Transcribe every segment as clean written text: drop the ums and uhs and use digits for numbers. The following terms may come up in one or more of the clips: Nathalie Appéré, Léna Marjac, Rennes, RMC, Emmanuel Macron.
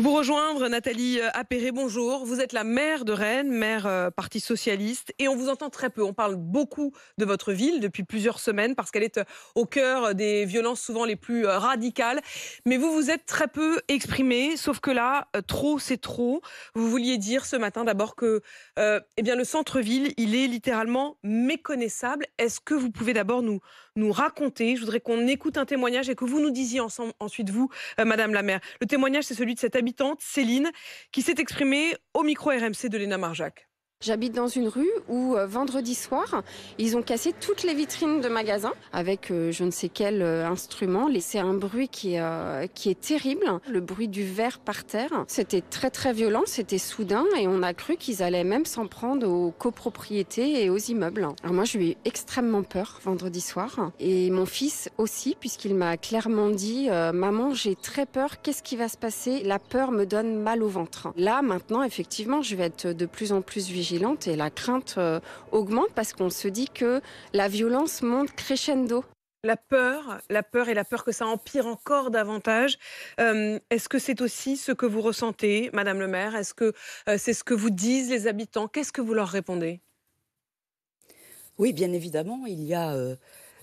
Vous rejoindre, Nathalie Appéré, bonjour. Vous êtes la maire de Rennes, maire Parti Socialiste, et on vous entend très peu. On parle beaucoup de votre ville depuis plusieurs semaines parce qu'elle est au cœur des violences souvent les plus radicales. Mais vous vous êtes très peu exprimé, sauf que là, trop c'est trop. Vous vouliez dire ce matin d'abord que le centre-ville, il est littéralement méconnaissable. Est-ce que vous pouvez d'abord nous raconter? Je voudrais qu'on écoute un témoignage et que vous nous disiez ensemble, ensuite vous, Madame la maire. Le témoignage, c'est celui de cette habitante, Céline, qui s'est exprimée au micro RMC de Léna Marjac. J'habite dans une rue où vendredi soir, ils ont cassé toutes les vitrines de magasins avec je ne sais quel instrument. C'est un bruit qui est terrible, le bruit du verre par terre. C'était très très violent, c'était soudain et on a cru qu'ils allaient même s'en prendre aux copropriétés et aux immeubles. Alors moi, j'ai eu extrêmement peur vendredi soir et mon fils aussi puisqu'il m'a clairement dit « Maman, j'ai très peur, qu'est-ce qui va se passer? La peur me donne mal au ventre. » Là, maintenant, effectivement, je vais être de plus en plus vigilante. Et la crainte augmente parce qu'on se dit que la violence monte crescendo. La peur que ça empire encore davantage. Est-ce que c'est aussi ce que vous ressentez, Madame le maire? Est-ce que c'est ce que vous disent les habitants? Qu'est-ce que vous leur répondez? Oui, bien évidemment, il y a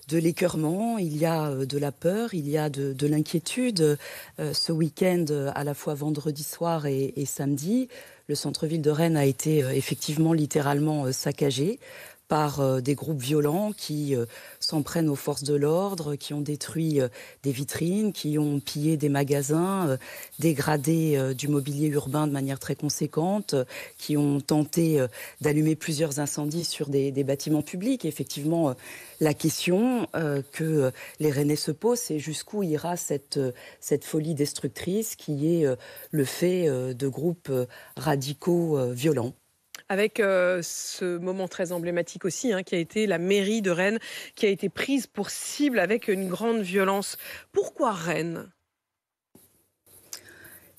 de l'écœurement, il y a de la peur, il y a de l'inquiétude. Ce week-end, à la fois vendredi soir et samedi, le centre-ville de Rennes a été effectivement littéralement saccagé par des groupes violents qui s'en prennent aux forces de l'ordre, qui ont détruit des vitrines, qui ont pillé des magasins, dégradé du mobilier urbain de manière très conséquente, qui ont tenté d'allumer plusieurs incendies sur des bâtiments publics. Et effectivement, la question que les Rennais se posent, c'est jusqu'où ira cette folie destructrice qui est le fait de groupes radicaux violents. Avec ce moment très emblématique aussi, qui a été la mairie de Rennes, qui a été prise pour cible avec une grande violence. Pourquoi Rennes?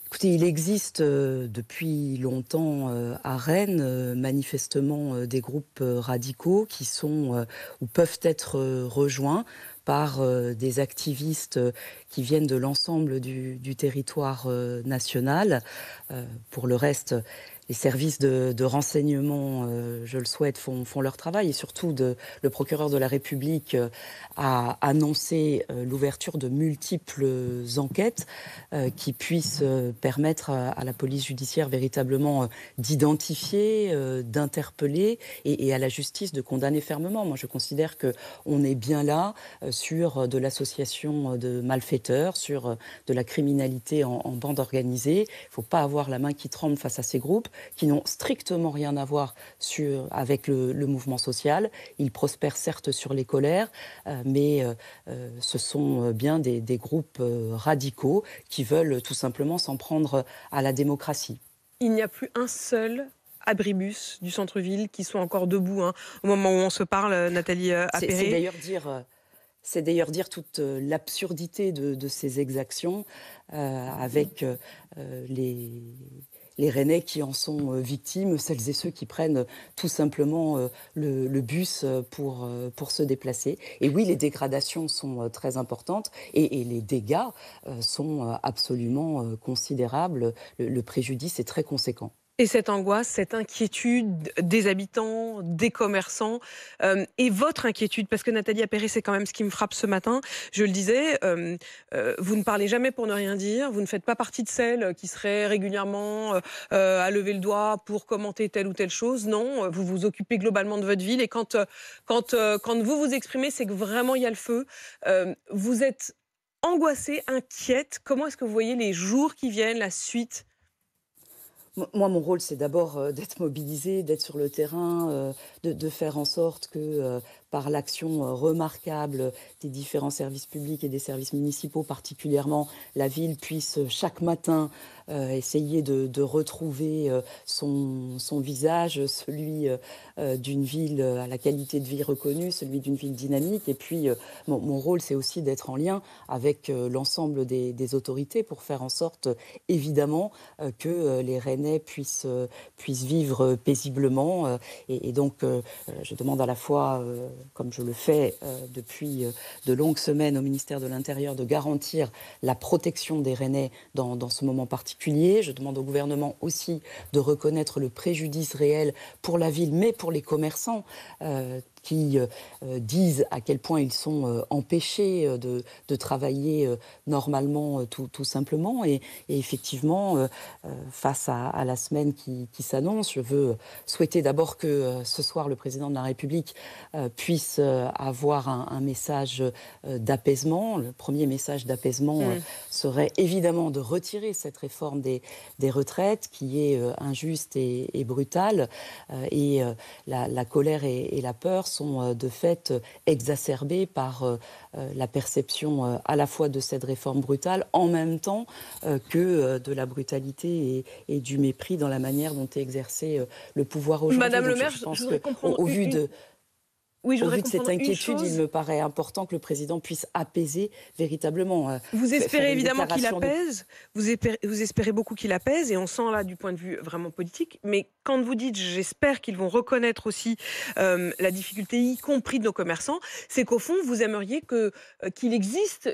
Écoutez, il existe depuis longtemps à Rennes, manifestement, des groupes radicaux qui sont ou peuvent être rejoints par des activistes qui viennent de l'ensemble du territoire national. Pour le reste, les services de renseignement, je le souhaite, font leur travail. Et surtout, le procureur de la République a annoncé l'ouverture de multiples enquêtes qui puissent permettre à la police judiciaire véritablement d'identifier, d'interpeller et à la justice de condamner fermement. Moi, je considère qu'on est bien là sur de l'association de malfaiteurs, sur de la criminalité en bande organisée. Il ne faut pas avoir la main qui tremble face à ces groupes qui n'ont strictement rien à voir avec le mouvement social. Ils prospèrent certes sur les colères, mais ce sont bien des groupes radicaux qui veulent tout simplement s'en prendre à la démocratie. Il n'y a plus un seul abribus du centre-ville qui soit encore debout au moment où on se parle, Nathalie Appéré. C'est d'ailleurs dire... C'est d'ailleurs dire toute l'absurdité de ces exactions avec les Rennais qui en sont victimes, celles et ceux qui prennent tout simplement le bus pour se déplacer. Et oui, les dégradations sont très importantes et les dégâts sont absolument considérables. Le préjudice est très conséquent. Et cette angoisse, cette inquiétude des habitants, des commerçants, et votre inquiétude, parce que Nathalie Appéré, c'est quand même ce qui me frappe ce matin, je le disais, vous ne parlez jamais pour ne rien dire, vous ne faites pas partie de celles qui seraient régulièrement à lever le doigt pour commenter telle ou telle chose, non, vous vous occupez globalement de votre ville, et quand vous vous exprimez, c'est que vraiment il y a le feu, vous êtes angoissée, inquiète, comment est-ce que vous voyez les jours qui viennent, la suite ? Moi, mon rôle, c'est d'abord d'être mobilisée, d'être sur le terrain, de faire en sorte que, par l'action remarquable des différents services publics et des services municipaux particulièrement, la ville puisse chaque matin essayer de retrouver son visage, celui d'une ville à la qualité de vie reconnue, celui d'une ville dynamique. Et puis, mon rôle, c'est aussi d'être en lien avec l'ensemble des autorités pour faire en sorte, évidemment, que les Rennais puissent vivre paisiblement. Et donc, je demande à la fois comme je le fais depuis de longues semaines au ministère de l'Intérieur, de garantir la protection des Rennais dans ce moment particulier. Je demande au gouvernement aussi de reconnaître le préjudice réel pour la ville, mais pour les commerçants qui disent à quel point ils sont empêchés de travailler normalement tout simplement. Et effectivement, face à la semaine qui s'annonce, je veux souhaiter d'abord que ce soir le président de la République puisse avoir un message d'apaisement. Le premier message d'apaisement serait évidemment de retirer cette réforme des retraites qui est injuste et brutale. Et la colère et la peur sont de fait exacerbées par la perception à la fois de cette réforme brutale en même temps que de la brutalité et du mépris dans la manière dont est exercé le pouvoir aujourd'hui. Madame le maire, je pense qu'au vu de... Oui, au vu de cette inquiétude, il me paraît important que le président puisse apaiser véritablement. Vous espérez évidemment qu'il apaise, vous espérez beaucoup qu'il apaise, et on sent là du point de vue vraiment politique, mais quand vous dites j'espère qu'ils vont reconnaître aussi la difficulté, y compris de nos commerçants, c'est qu'au fond vous aimeriez qu'il existe...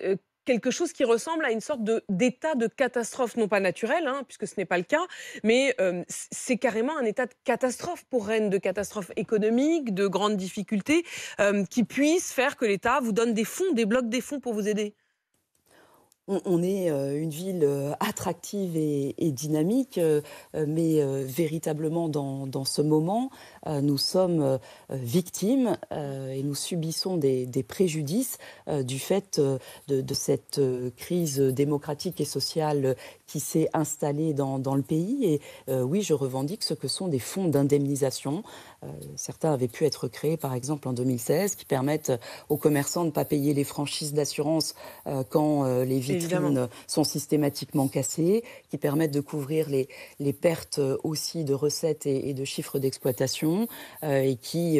quelque chose qui ressemble à une sorte d'état de catastrophe, non pas naturel, puisque ce n'est pas le cas, mais c'est carrément un état de catastrophe pour Rennes, de catastrophe économique, de grandes difficultés, qui puisse faire que l'État vous donne des fonds, débloque des fonds pour vous aider. On est une ville attractive et dynamique, mais véritablement dans ce moment, nous sommes victimes et nous subissons des préjudices du fait de cette crise démocratique et sociale qui s'est installée dans le pays. Et oui, je revendique ce que sont des fonds d'indemnisation. Certains avaient pu être créés, par exemple, en 2016, qui permettent aux commerçants de ne pas payer les franchises d'assurance quand les vitrines sont systématiquement cassées, qui permettent de couvrir les pertes aussi de recettes et de chiffres d'exploitation, et qui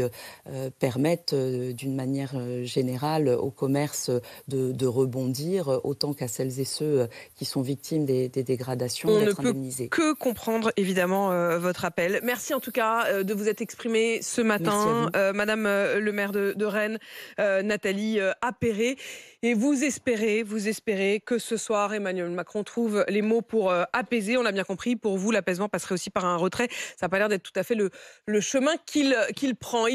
permettent d'une manière générale aux commerces de rebondir autant qu'à celles et ceux qui sont victimes des dégradations d'être indemnisés. On ne peut que comprendre, évidemment, votre appel. Merci en tout cas de vous être exprimé ce matin, Madame le maire de Rennes, Nathalie Appéré. Et vous espérez que ce soir, Emmanuel Macron trouve les mots pour apaiser. On l'a bien compris, pour vous, l'apaisement passerait aussi par un retrait. Ça n'a pas l'air d'être tout à fait le chemin qu'il prend.